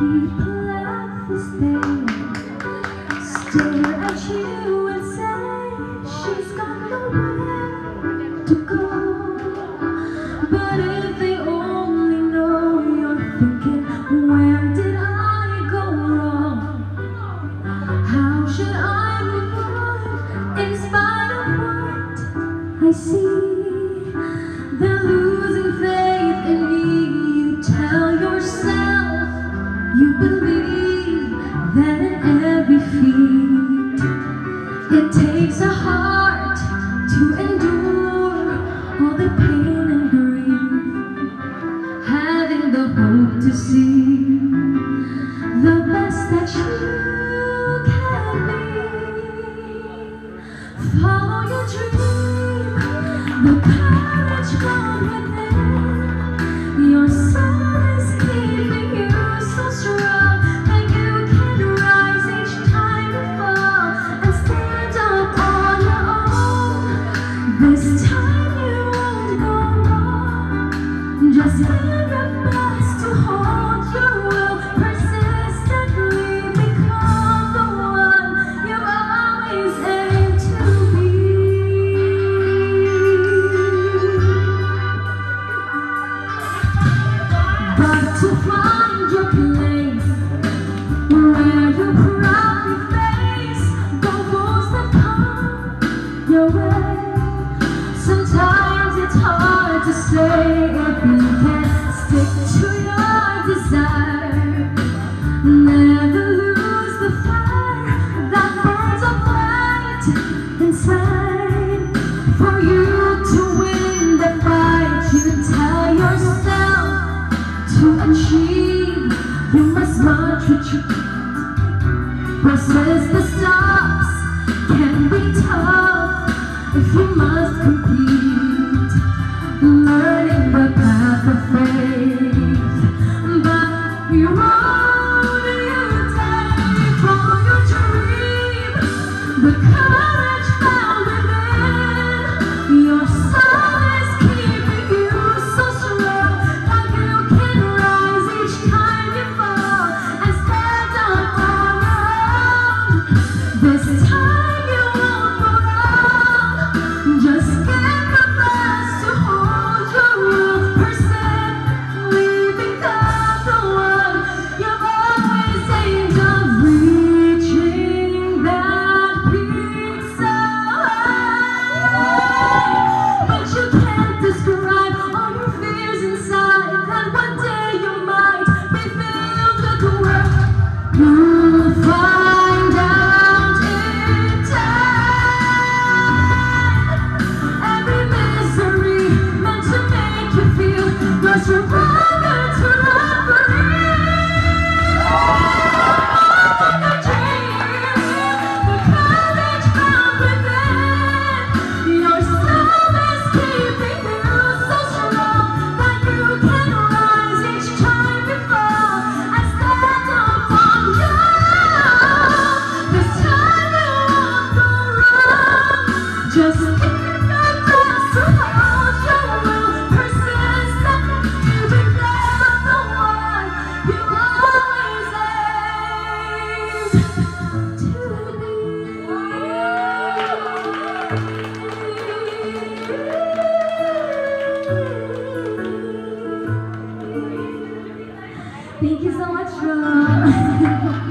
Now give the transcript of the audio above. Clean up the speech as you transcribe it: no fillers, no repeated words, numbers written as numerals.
people love this thing. Stare at you and say she's got nowhere to go. But if they only know, you're thinking, when did I go wrong? How should I revive in spite of what I see? They're losing faith in me. You tell yourself you believe that in every feat it takes a heart to endure all the pain and grief, having the hope to see the best that you can be. Follow your dream, the courage from within. Your soul is keeping you so strong that you can rise each time you fall and stand up on your own. This time you won't go wrong. Just give your best to hold your will. Persistently become the one you always aim to be. But to find your place where you proudly face the walls that come your way. Sometimes it's hard to say if you can stick to your desire. Never lose the fire that burns a light inside. For you to win the fight, you tell yourself to achieve, you must not retreat. Resist the stops can be tough if you must compete. Learning the path of faith, but you own you take for your dream. The courage found within. Your soul is keeping you so strong that you can rise each time you fall and stand up on your own. This time you won't go wrong. Just give the best to hold your will. Persistently become the one you've always aimed at, reaching that peak so high. But you can't describe all your fears inside. That one day you might be filled with the world. You'll find out in time. Every misery meant to make you feel your survivor to love for your dream. The courage found within. Your soul is keeping you so strong that you can rise each time you fall and stand up on your own. This time you won't go wrong. Just give your best to hold your will. Persistently become the one you always aimed to be. Thank you so much, Rob.